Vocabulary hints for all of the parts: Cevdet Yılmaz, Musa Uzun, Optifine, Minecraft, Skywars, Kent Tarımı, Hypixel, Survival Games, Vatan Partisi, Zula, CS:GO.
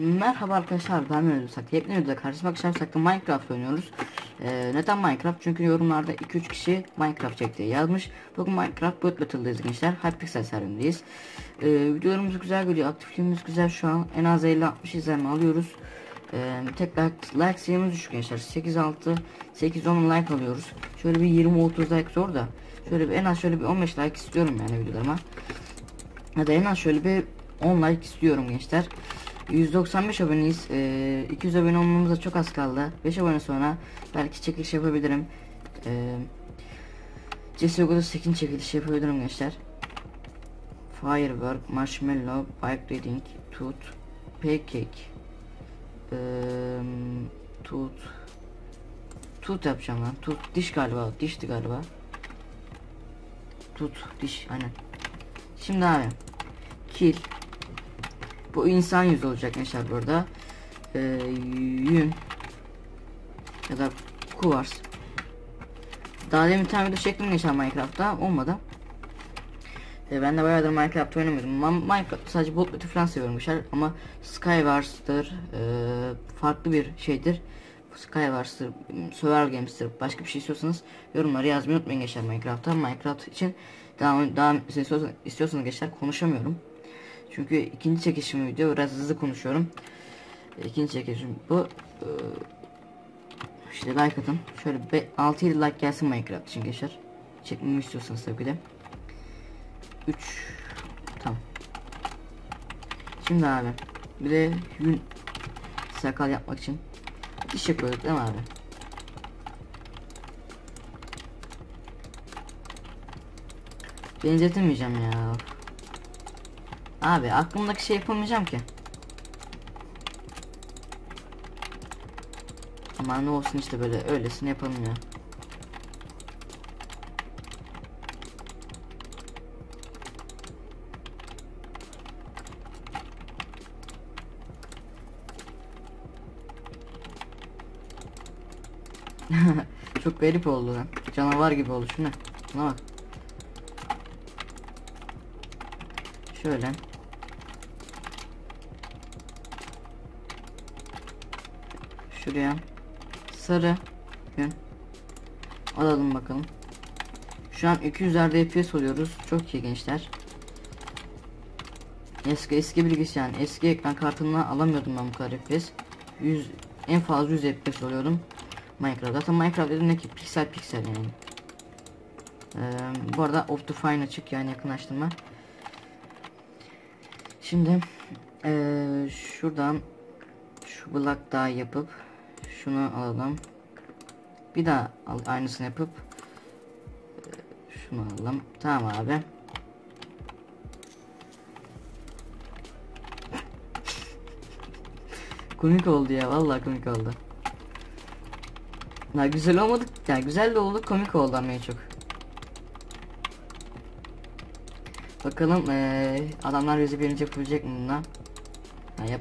Merhaba arkadaşlar, ben Özsak. Yepyeni videoda karşılaşmak şanslı Minecraft oynuyoruz. Neden Minecraft? Çünkü yorumlarda 2-3 kişi Minecraft çekti yazmış. Bugün Minecraft Blood Battle'dayız gençler. Hypixel server'ındayız. Videolarımız güzel geliyor, aktifliğimiz güzel şu an. En az 50-60 izlenme alıyoruz. Tek like sayımız düşük gençler. 8-10 like alıyoruz. Şöyle bir 20-30 like zor da. Şöyle bir en az şöyle bir 15 like istiyorum yani videolarıma. Ya da en az şöyle bir 10 like istiyorum gençler. 195 aboneyiz. 200 abone olmamıza çok az kaldı. 5 abone sonra belki çekiliş yapabilirim. CS:GO'da skin çekilişi yapabilirim gençler. Firework, marshmallow, bike reading, tut, pancake, tut yapacağım lan. Tut diş galiba, dişti galiba. Tut diş, aynen. Şimdi abi kill. Bu insan yüzü olacak gençler burada. Yün ya da kuvars. Daha demin tam video çektim gençler Minecraft'ta, olmadı. Ben de bayağıdır Minecraft oynamıyordum. Minecraft sadece bot battle falan seviyorum gençler, ama Skywars'tır, farklı bir şeydir. Skywars'tır, Survival Games'tir. Başka bir şey istiyorsanız yorumları yazmayı unutmayın gençler Minecraft'ta. Minecraft için daha istiyorsanız gençler, konuşamıyorum. Çünkü ikinci çekişim video, biraz hızlı konuşuyorum. İkinci çekişim bu. İşte like atın. Şöyle 6-7 like gelsin Minecraft için geçer. Çekmemi istiyorsanız tabii de. 3 tamam. Şimdi abi bir de yün sakal yapmak için diş yapıyorduk değil mi abi? Benzetemeyeceğim ya. Abi aklımdaki şey yapamayacağım ki. Ama ne olsun işte, böyle öylesine yapılmıyor. Çok garip oldu lan. Canavar gibi oldu şuna. Şuna bak. Şöyle. Şuraya sarı yün alalım bakalım. Şu an 200'lerde FPS oluyoruz. Çok iyi gençler. Eski bilgisayar yani, eski ekran kartımla alamıyordum ben bu kadar FPS. 100, en fazla 100 FPS oluyordum Minecraft. Zaten Minecraft dedim ki piksel yani. Bu arada Optifine açık yani, yakınlaştırma. Şimdi şuradan şu blok daha yapıp şunu alalım, bir daha aynısını yapıp şunu alalım. Tamam abi, komik oldu ya, vallahi komik oldu. Ya güzel olmadık ya, güzel de oldu, komik oldu ama çok. Bakalım adamlar bizi birinci yapabilecek mi bundan?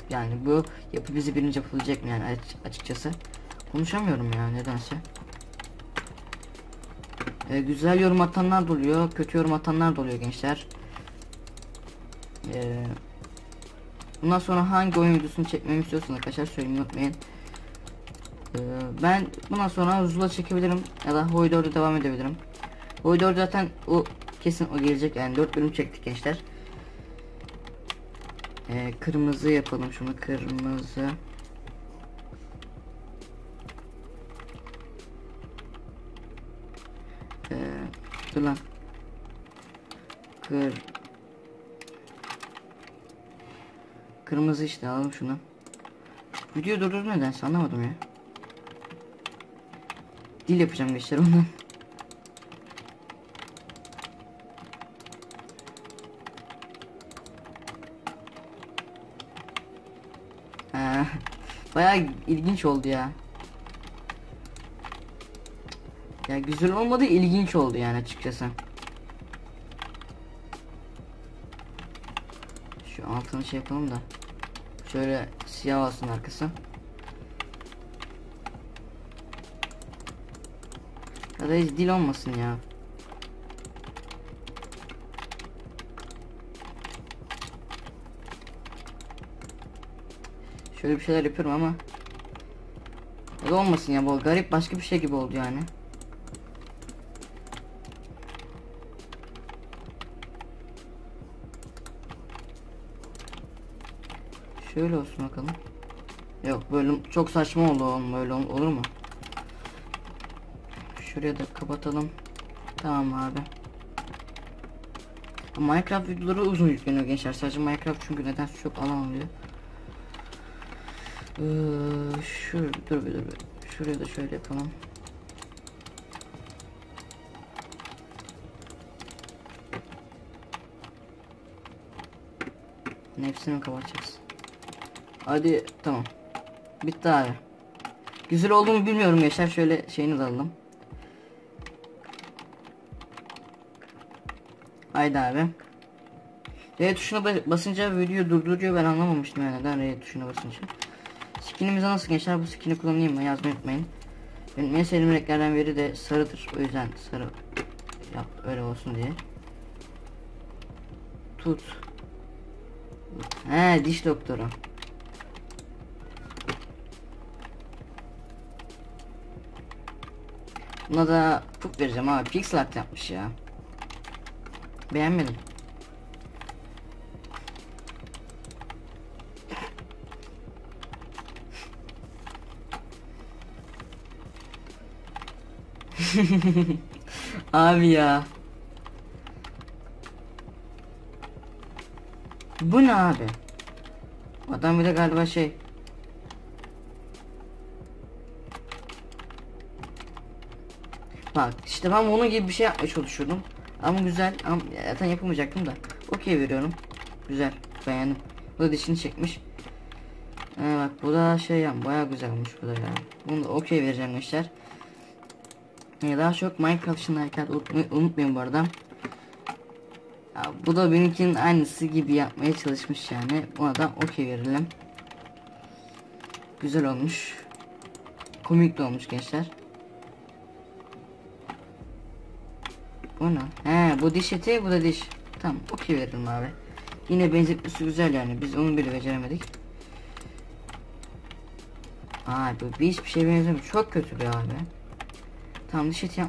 Yani bu yapı bizi birinci yapılacak mı yani, açıkçası konuşamıyorum ya nedense. Güzel yorum atanlar da oluyor, kötü yorum atanlar da oluyor gençler. Bundan sonra hangi oyun videosunu çekmemi istiyorsanız arkadaşlar söylemeyi unutmayın. Ben bundan sonra Zula çekebilirim ya da Hoydor'da devam edebilirim. Hoydor zaten o kesin, o gelecek yani. 4 bölüm çektik gençler. Kırmızı yapalım şunu, kırmızı. Dur lan. Kırmızı işte, alalım şunu. Video durur nedense, anlamadım ya. Dil yapacağım gençler ondan. Bayağı ilginç oldu ya. Ya güzel olmadı, ilginç oldu yani açıkçası. Şu altını şey yapalım da şöyle siyah olsun arkası. Ya da hiç dil olmasın ya. Şöyle bir şeyler yapıyorum ama öyle olmasın ya, bu garip başka bir şey gibi oldu yani. Şöyle olsun bakalım. Yok böyle çok saçma oldu oğlum, böyle olur mu? Şuraya da kapatalım. Tamam abi. Minecraft videoları uzun yükleniyor gençler, sadece Minecraft çünkü nedense çok alan oluyor. Dur. Şuraya da şöyle yapalım. Hepsini mi kapatacağız? Hadi tamam. Bitti abi. Güzel olduğunu bilmiyorum gençler, şöyle şeyini de alalım. Haydi abi. R tuşuna basınca video durduruyor, ben anlamamıştım yani neden R tuşuna basınca. Skinimiz nasıl gençler, bu skini kullanayım mı, yazmayı unutmayın. Benim en sevdiğim renklerden biri de sarıdır, o yüzden sarı yap öyle olsun diye. Tut. He, diş doktoru. Buna da pup vereceğim abi, pixel art yapmış ya. Beğenmedim. Abi ya. Bu ne abi? Adam bir de galiba şey. Bak işte ben onun gibi bir şey yapmaya çalışıyordum. Ama güzel, ama zaten yapamayacaktım da. Okey veriyorum. Güzel, beğendim. Bu da dişini çekmiş. Bak bu da şey ya, bayağı güzelmiş bu da ya. Bunu da okey vereceğim gençler. Daha çok Minecraft için hareket unutmayın bu arada. Ya, bu da benimkinin aynısı gibi yapmaya çalışmış yani. Buna da okey verelim. Güzel olmuş. Komik de olmuş gençler. O ne? He, bu diş eti, bu da diş. Tamam, okey verelim abi. Yine benzetmesi güzel yani, biz onu bile beceremedik. Abi bu hiçbir şeye benzemiyor, çok kötü be abi. Tamam, diş eti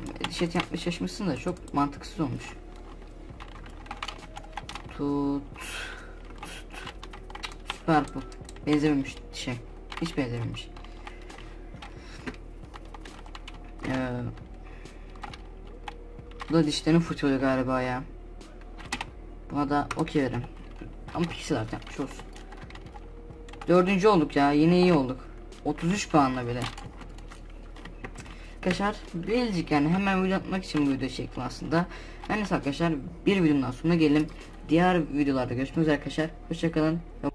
yapmaya çalışmışsın da çok mantıksız olmuş. Tut. Süper bu. Benzememiş dişe. Hiç benzememiş. Bu da dişlerin fırçalı galiba ya. Buna da okey veririm. Ama pixel art yapmış olsun. 4. olduk ya, yine iyi olduk. 33 puanla bile. Arkadaşlar birazcık yani hemen video atmak için bu video çektim aslında. Neyse arkadaşlar, bir videonun sonuna gelelim. Diğer videolarda görüşmek üzere arkadaşlar. Hoşçakalın.